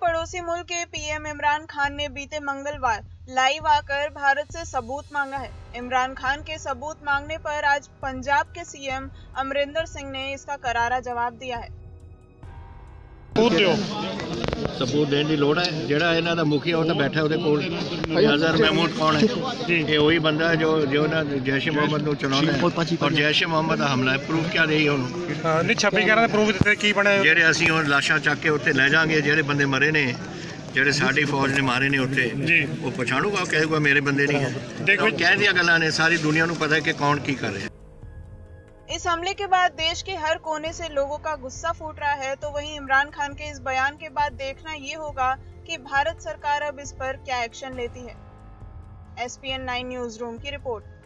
पड़ोसी मुल्क के पीएम इमरान खान ने बीते मंगलवार लाइव आकर भारत से सबूत मांगा है। इमरान खान के सबूत मांगने पर आज पंजाब के सीएम अमरिंदर सिंह ने इसका करारा जवाब दिया है। सबूत देने की लोड़ है, जिहड़ा इन्हां दा मुखिया उह तां बैठा उहदे कोल हज़र महमूद कौन है, ये वही बंदा जो जो जैश-ए-मोहम्मद नूं चलाउंदा है और जैश-ए-मोहम्मद दा हमला है। प्रूफ क्या रही हुण नहीं छापी करा दा प्रूफ दित्ते की बने जिहड़े असीं हुण लाशां चक के उत्ते लै जांगे, जिहड़े बंदे मरे ने जिहड़े साडी फौज ने मारे ने उत्ते उह पछाणूगा, कहूगा मेरे बंदे नहीं है। देखो कहण दीआं गल्लां ने, सारी दुनिया नूं पता है कि कौन की कर रिहा है। इस हमले के बाद देश के हर कोने से लोगों का गुस्सा फूट रहा है। तो वहीं इमरान खान के इस बयान के बाद देखना ये होगा कि भारत सरकार अब इस पर क्या एक्शन लेती है। SPN 9 न्यूज़ रूम की रिपोर्ट।